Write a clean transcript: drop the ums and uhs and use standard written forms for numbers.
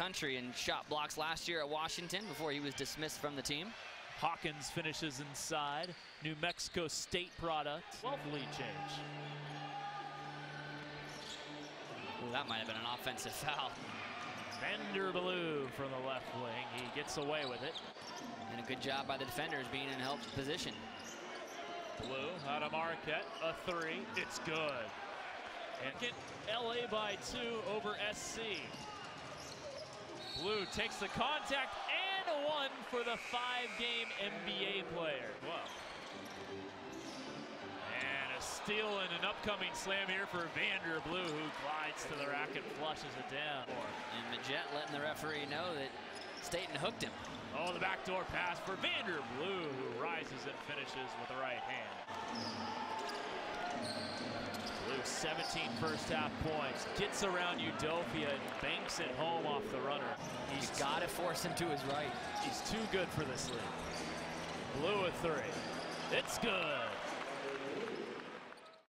country in shot blocks last year at Washington before he was dismissed from the team. Hawkins finishes inside. New Mexico State product. 12 lead change. Ooh, that might have been an offensive foul. Vander Blue from the left wing. He gets away with it. And a good job by the defenders being in help position. Blue out of Marquette. A three. It's good. And get LA by 2 over SC. Blue takes the contact and one for the 5-game NBA player. Wow. And a steal and an upcoming slam here for Vander Blue, who glides to the rack and flushes it down. And Majette letting the referee know that Staten hooked him. Oh, the backdoor pass for Vander Blue, who rises and finishes with the right hand. Blue, 17 first half points, gets around Udofia and banks it home off the runner. He's got to force him to his right. He's too good for this league. Blue a three. It's good.